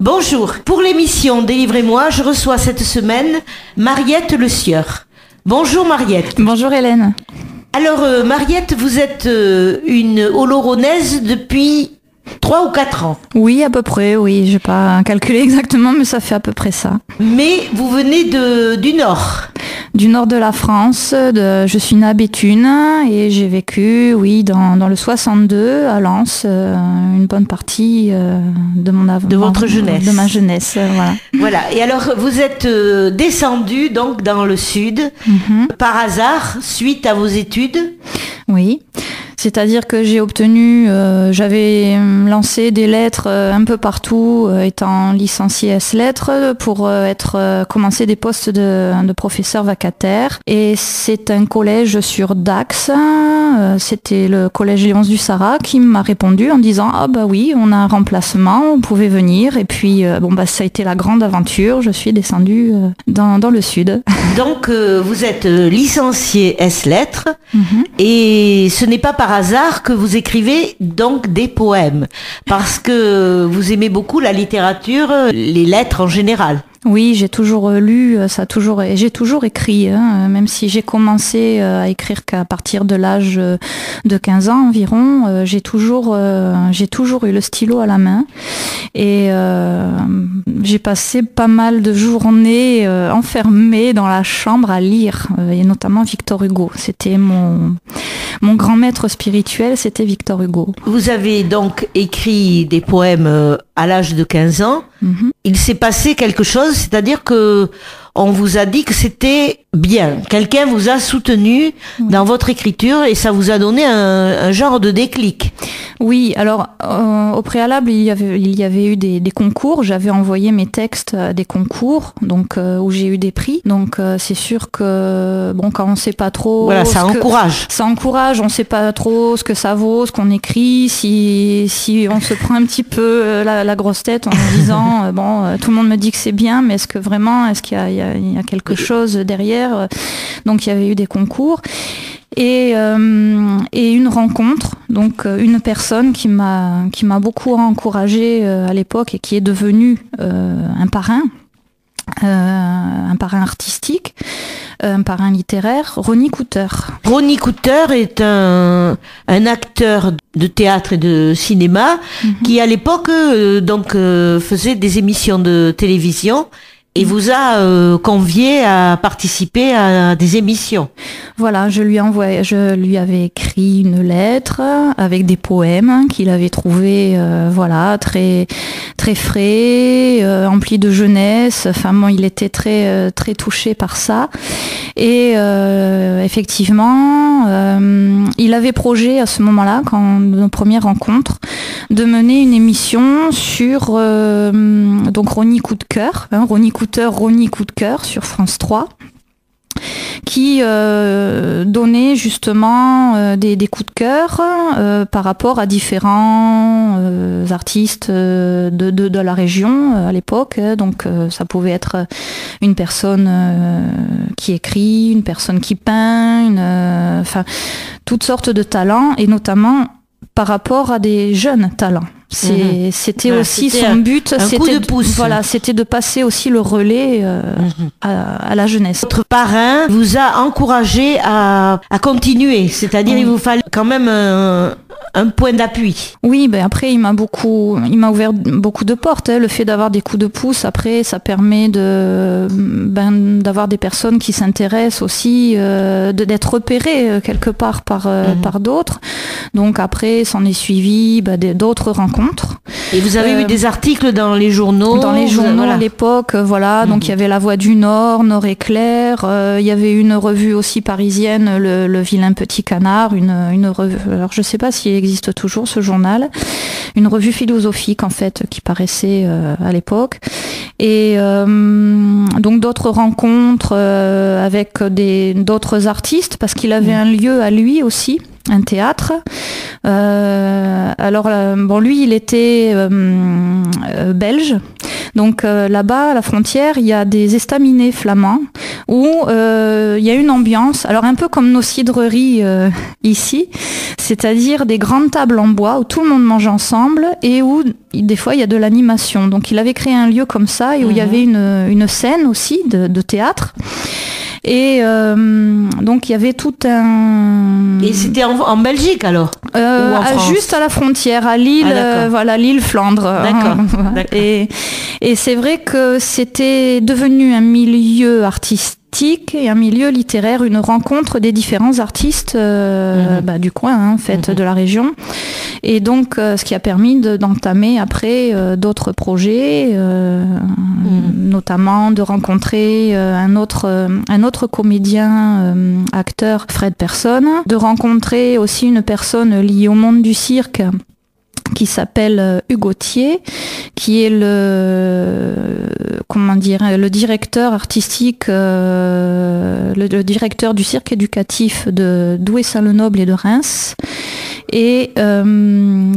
Bonjour, pour l'émission Des Livres Et Moi, je reçois cette semaine Mariette Lesieur. Bonjour Mariette. Bonjour Hélène. Alors Mariette, vous êtes une Oloronaise depuis 3 ou 4 ans. Oui, à peu près, oui. Je n'ai pas calculé exactement, mais ça fait à peu près ça. Mais vous venez du Nord. Du Nord de la France. Je suis née à Béthune et j'ai vécu, oui, dans le 62 à Lens, une bonne partie de mon avant. De votre jeunesse. De ma jeunesse, voilà. Voilà. Et alors, vous êtes descendue donc dans le Sud, par hasard, suite à vos études. Oui. C'est-à-dire que j'ai obtenu, j'avais lancé des lettres un peu partout, étant licenciée S-lettres, pour commencer des postes de professeur vacataire. Et c'est un collège sur Dax, c'était le collège Léonce du Sarah, qui m'a répondu en disant « Ah bah oui, on a un remplacement, vous pouvez venir. » Et puis, bon bah ça a été la grande aventure, je suis descendue dans le Sud. Donc, vous êtes licenciée S-lettres, et ce n'est pas par hasard que vous écrivez donc des poèmes, parce que vous aimez beaucoup la littérature, les lettres en général. Oui, j'ai toujours lu, j'ai toujours écrit, hein, même si j'ai commencé à écrire qu'à partir de l'âge de 15 ans environ, j'ai toujours eu le stylo à la main et j'ai passé pas mal de journées enfermée dans la chambre à lire, et notamment Victor Hugo. C'était mon grand maître spirituel, c'était Victor Hugo. Vous avez donc écrit des poèmes à l'âge de 15 ans. Il s'est passé quelque chose, c'est-à-dire que on vous a dit que c'était bien. Quelqu'un vous a soutenu dans votre écriture et ça vous a donné un genre de déclic. Oui, alors au préalable, il y avait eu des concours. J'avais envoyé mes textes à des concours, donc où j'ai eu des prix. Donc c'est sûr que bon, quand on sait pas trop, voilà, ça encourage. Ça encourage. On sait pas trop ce que ça vaut, ce qu'on écrit. Si on se prend un petit peu la grosse tête en disant bon, tout le monde me dit que c'est bien, mais est-ce que vraiment, est-ce qu'il y a quelque chose derrière. Donc il y avait eu des concours et une rencontre, donc une personne qui m'a beaucoup encouragée à l'époque et qui est devenue un parrain artistique, un parrain littéraire, Ronny Coutteure. Ronny Coutteure est un acteur de théâtre et de cinéma qui à l'époque faisait des émissions de télévision. Et vous a convié à participer à des émissions. Voilà, je lui avais écrit une lettre avec des poèmes qu'il avait trouvés, voilà, très très frais, emplis de jeunesse. Enfin, bon, il était très très touché par ça. Et effectivement, il avait projet à ce moment-là, quand nos premières rencontres, de mener une émission sur donc Ronny Coutteure, hein, Ronny Coutteure sur France 3, qui donnait justement des coups de cœur par rapport à différents artistes de la région à l'époque. Donc ça pouvait être une personne qui écrit, une personne qui peint, enfin toutes sortes de talents, et notamment par rapport à des jeunes talents. C'était aussi son but, c'était de passer aussi le relais à la jeunesse. Votre parrain vous a encouragé à continuer, c'est-à-dire il vous fallait quand même un point d'appui. Oui, ben après il m'a ouvert beaucoup de portes. Hein. Le fait d'avoir des coups de pouce, après ça permet d'avoir des personnes qui s'intéressent aussi, d'être repérées quelque part par d'autres. Donc après s'en est suivi d'autres rencontres. Et vous avez eu des articles dans les journaux. Dans les journaux à l'époque, voilà. Donc il y avait La Voix du Nord, Nord Éclair. Il y avait une revue aussi parisienne, le Vilain Petit Canard, une revue. Alors je ne sais pas s'il existe toujours ce journal. Une revue philosophique en fait qui paraissait à l'époque. Et donc d'autres rencontres avec d'autres artistes, parce qu'il avait un lieu à lui aussi, un théâtre. Alors bon, lui il était belge, donc là-bas à la frontière il y a des estaminets flamands où il y a une ambiance, alors un peu comme nos cidreries ici, c'est-à-dire des grandes tables en bois où tout le monde mange ensemble et où des fois il y a de l'animation. Donc il avait créé un lieu comme ça et où il y avait une scène aussi de théâtre. Et donc il y avait tout un... Et c'était en Belgique alors ou en France? Juste à la frontière, à Lille, voilà, Lille-Flandre. D'accord. Et c'est vrai que c'était devenu un milieu artistique et un milieu littéraire, une rencontre des différents artistes du coin, hein, en fait, de la région. Et donc, ce qui a permis d'entamer après d'autres projets, notamment de rencontrer un autre comédien, acteur, Fred Personne, de rencontrer aussi une personne liée au monde du cirque, qui s'appelle Hugo Thier, qui est le directeur artistique, le directeur du cirque éducatif de Douai-Saint-Lenoble et de Reims, et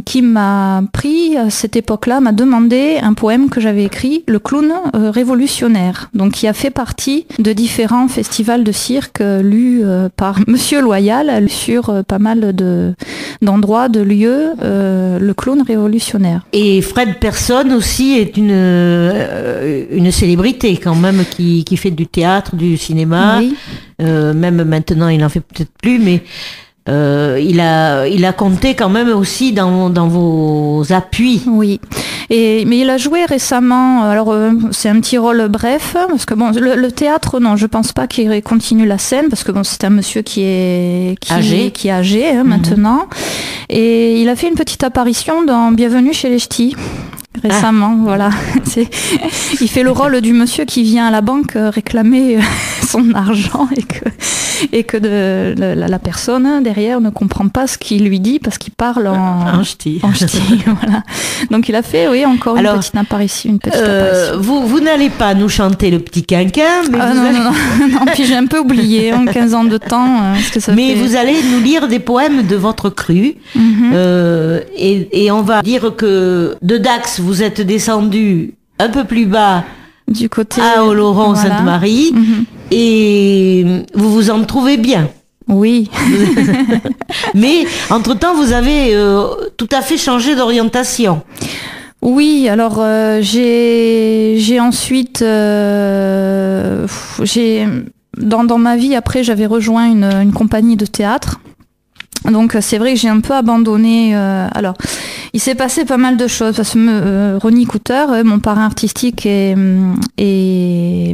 qui m'a pris, à cette époque-là, m'a demandé un poème que j'avais écrit, Le clown révolutionnaire, donc qui a fait partie de différents festivals de cirque lus par Monsieur Loyal sur pas mal d'endroits, de lieux, le clown révolutionnaire. Et Fred Personne aussi est une célébrité quand même qui fait du théâtre, du cinéma, oui. Même maintenant il n'en fait peut-être plus, mais... il a compté quand même aussi dans vos appuis. Oui. Mais il a joué récemment, alors c'est un petit rôle bref, parce que bon, le théâtre, non, je pense pas qu'il continue la scène, parce que bon, c'est un monsieur qui est âgé hein, maintenant, et il a fait une petite apparition dans Bienvenue chez les ch'tis. Récemment, voilà. Il fait le rôle du monsieur qui vient à la banque réclamer son argent et que la personne derrière ne comprend pas ce qu'il lui dit parce qu'il parle en ch'ti. Voilà. Donc il a fait, oui, encore une petite apparition. Vous n'allez pas nous chanter le petit quinquin, mais non, puis j'ai un peu oublié en 15 ans de temps. Vous allez nous lire des poèmes de votre cru, et on va dire que de Dax, vous êtes descendu un peu plus bas du côté à Oloron-Sainte-Marie, et vous vous en trouvez bien. Oui. Mais entre-temps, vous avez tout à fait changé d'orientation. Oui, alors j'ai ensuite dans ma vie après j'avais rejoint une compagnie de théâtre. Donc c'est vrai que j'ai un peu abandonné. Alors il s'est passé pas mal de choses parce que Ronny Coutteure, mon parrain artistique, est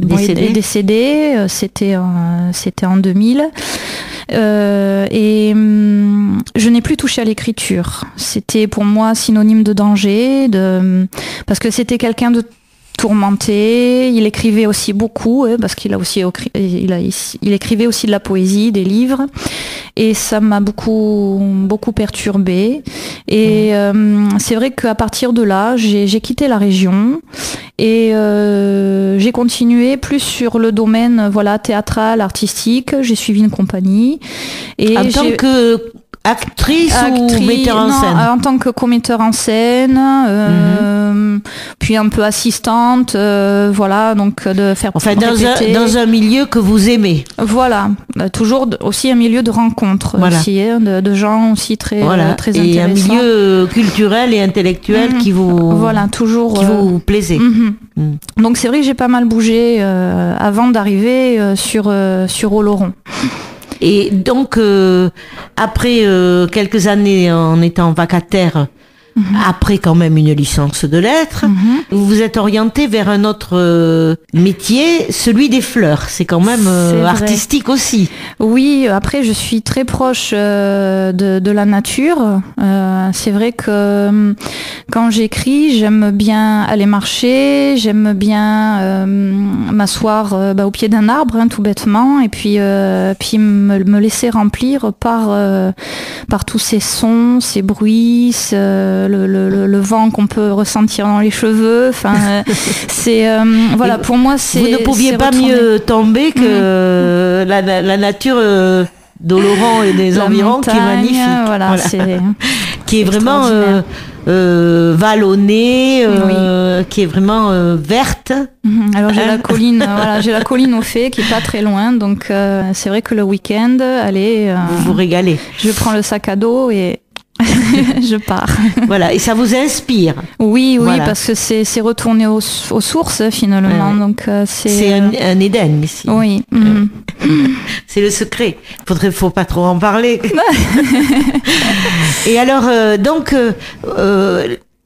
décédé. C'était en 2000. Et je n'ai plus touché à l'écriture. C'était pour moi synonyme de danger, parce que c'était quelqu'un de tourmenté. Il écrivait aussi beaucoup, parce qu'il a aussi il écrivait aussi de la poésie, des livres, et ça m'a beaucoup perturbée. Et c'est vrai qu'à partir de là, j'ai quitté la région et j'ai continué plus sur le domaine, voilà, théâtral, artistique. J'ai suivi une compagnie et en tant qu'actrice ou metteur en scène? En tant que commetteur en scène, puis un peu assistante, voilà, donc de faire... Enfin, dans un milieu que vous aimez. Voilà, toujours aussi un milieu de rencontre, voilà. Aussi, de gens aussi très, très intéressants. Et un milieu culturel et intellectuel qui vous plaisait. Donc c'est vrai que j'ai pas mal bougé avant d'arriver sur Oloron. Et donc, après quelques années en étant vacataire, après quand même une licence de lettres, vous vous êtes orienté vers un autre métier, celui des fleurs. C'est quand même artistique aussi. Oui, après je suis très proche de la nature. C'est vrai que quand j'écris, j'aime bien aller marcher, j'aime bien m'asseoir au pied d'un arbre, hein, tout bêtement, et puis me laisser remplir par tous ces sons, ces bruits, le vent qu'on peut ressentir dans les cheveux, enfin c'est voilà. Et pour moi, c'est... Vous ne pouviez pas mieux tomber que la nature d'Oloron et des environs, montagne, qui est magnifique, voilà. Qui est vraiment vallonnée, oui. Qui est vraiment verte. Alors j'ai la colline, voilà, j'ai la colline au fait qui est pas très loin, donc c'est vrai que le week-end, allez, vous vous régalez. Je prends le sac à dos et je pars. Voilà, et ça vous inspire. Oui, oui, voilà. Parce que c'est retourner aux sources finalement. Ouais. Donc c'est un Éden ici. Oui. C'est le secret. Faut pas trop en parler. Et alors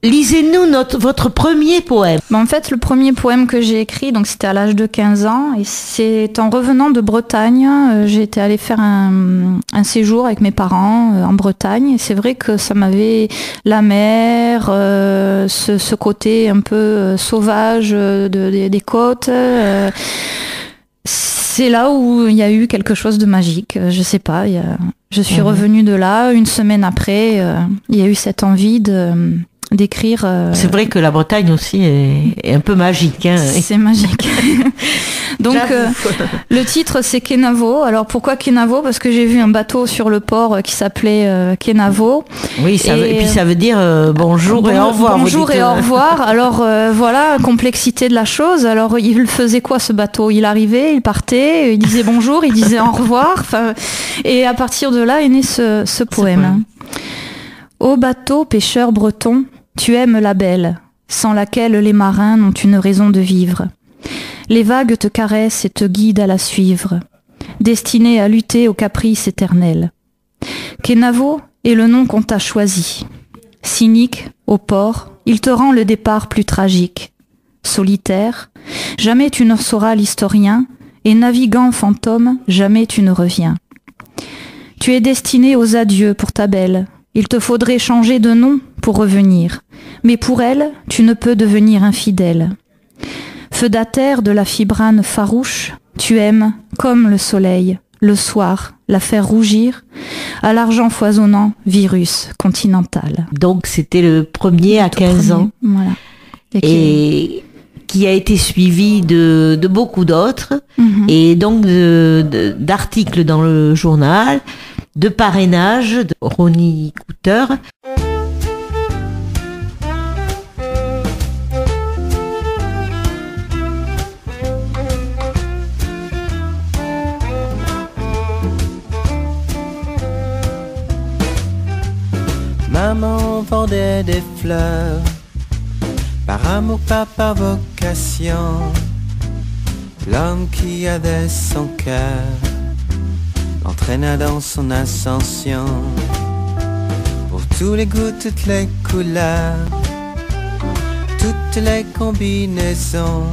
lisez-nous votre premier poème. En fait, le premier poème que j'ai écrit, donc c'était à l'âge de 15 ans, et c'est en revenant de Bretagne. J'étais allée faire un séjour avec mes parents en Bretagne, et c'est vrai que ça m'avait la mer, ce côté un peu sauvage des côtes. C'est là où il y a eu quelque chose de magique. Je sais pas. Je suis revenue de là une semaine après. Il y a eu cette envie d'écrire. C'est vrai que la Bretagne aussi est un peu magique. Hein. C'est magique. Donc le titre c'est Kenavo. Alors pourquoi Kenavo? Parce que j'ai vu un bateau sur le port qui s'appelait Kenavo. Oui, et puis ça veut dire bonjour et au revoir. Bonjour et au revoir. Alors voilà, complexité de la chose. Alors il faisait quoi ce bateau? Il arrivait, il partait, il disait bonjour, il disait au revoir. Enfin, et à partir de là est né ce poème. Ô bateau pêcheur breton, tu aimes la belle, sans laquelle les marins n'ont une raison de vivre. Les vagues te caressent et te guident à la suivre, destinée à lutter aux caprices éternels. Kenavo est le nom qu'on t'a choisi. Cynique, au port, il te rend le départ plus tragique. Solitaire, jamais tu ne sauras l'historien, et naviguant fantôme, jamais tu ne reviens. Tu es destiné aux adieux pour ta belle. Il te faudrait changer de nom pour revenir, mais pour elle, tu ne peux devenir infidèle. Feu d'atterre de la fibrane farouche, tu aimes, comme le soleil, le soir, la faire rougir, à l'argent foisonnant, virus continental. Donc c'était le premier à 15 ans, voilà. Et qui a été suivi de beaucoup d'autres, et donc d'articles dans le journal, de parrainage de Ronny Coutteure. Maman vendait des fleurs, par amour, pas par vocation. L'homme qui avait son cœur l'entraîna dans son ascension. Pour tous les goûts, toutes les couleurs, toutes les combinaisons,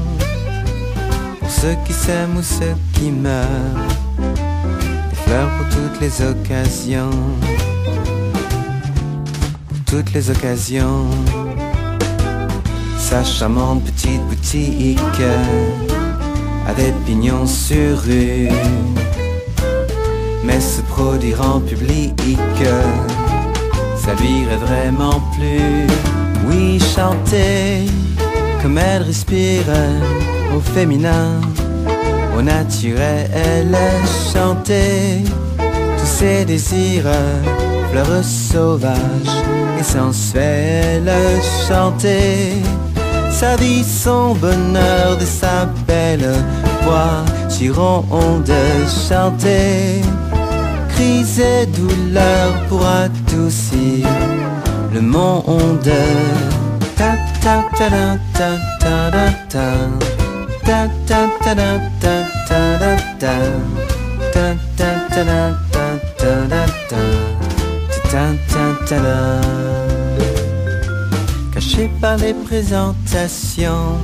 pour ceux qui s'aiment ou ceux qui meurent, des fleurs pour toutes les occasions, toutes les occasions. Sa charmante petite boutique avait pignon sur rue, mais se produire en public, ça lui irait vraiment plus. Oui, chanter comme elle respire, au féminin, au naturel. Chanter tous ses désirs, fleurs sauvages et sensuelle. Chanter sa vie, son bonheur, de sa belle voix gironde. Chanter crise et douleur pour adoucir le monde. Ta ta ta ta ta ta ta ta ta ta ta ta ta ta ta ta ta. Caché par les présentations,